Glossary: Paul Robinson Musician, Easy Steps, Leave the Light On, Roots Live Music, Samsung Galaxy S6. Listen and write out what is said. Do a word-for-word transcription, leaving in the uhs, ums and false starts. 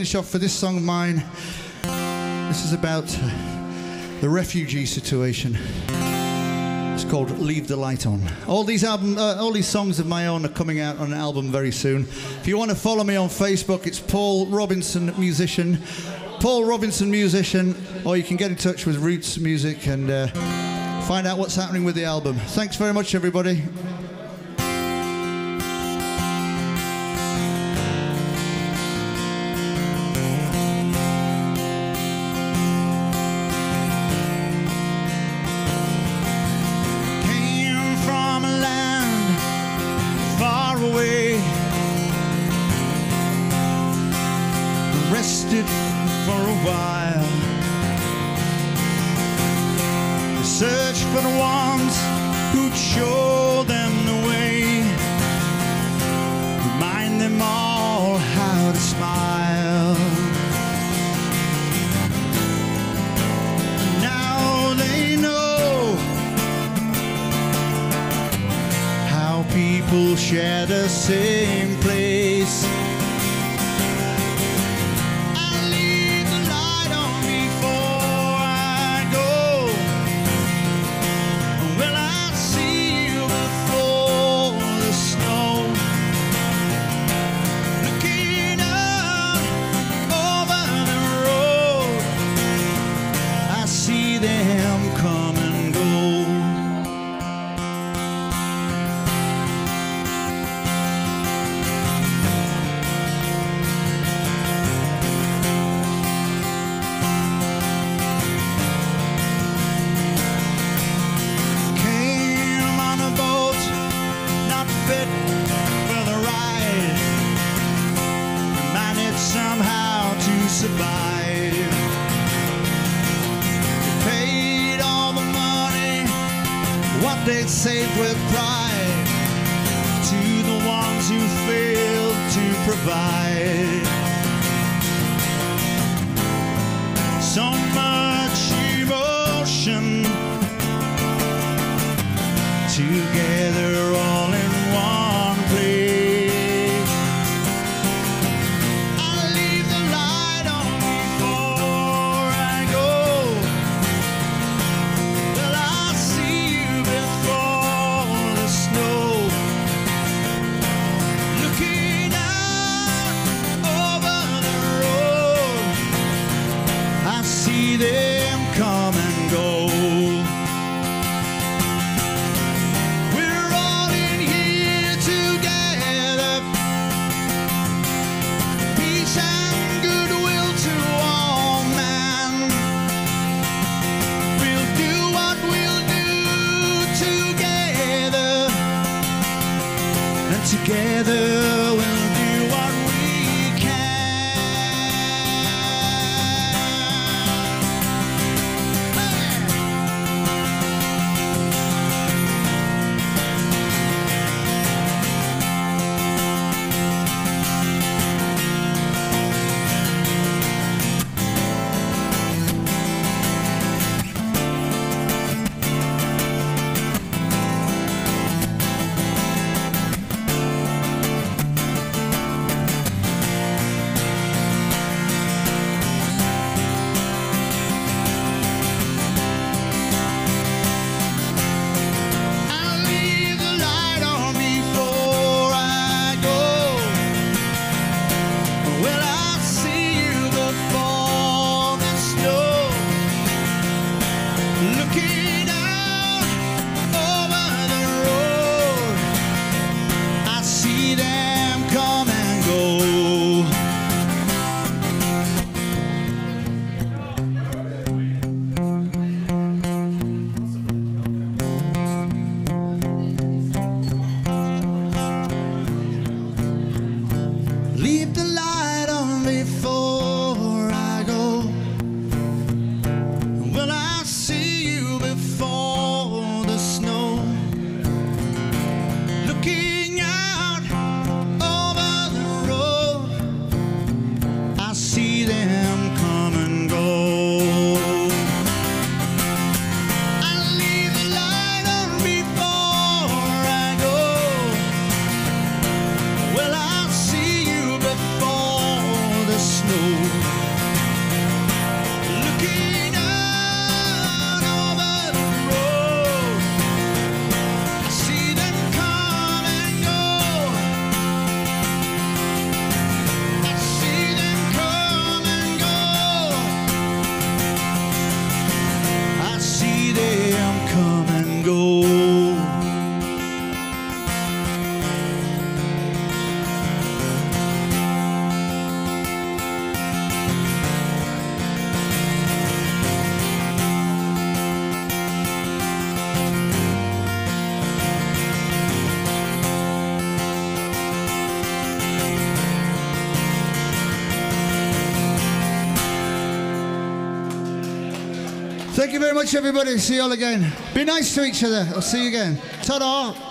finish off for this song, mine. This is about the refugee situation. It's called Leave the Light On. All these album, uh, all these songs of my own are coming out on an album very soon. If you want to follow me on Facebook, it's Paul Robinson Musician. Paul Robinson Musician, or you can get in touch with Roots Music and uh, find out what's happening with the album. Thanks very much, everybody. Thank you very much, everybody. See you all again. Be nice to each other. I'll see you again. Ta-da.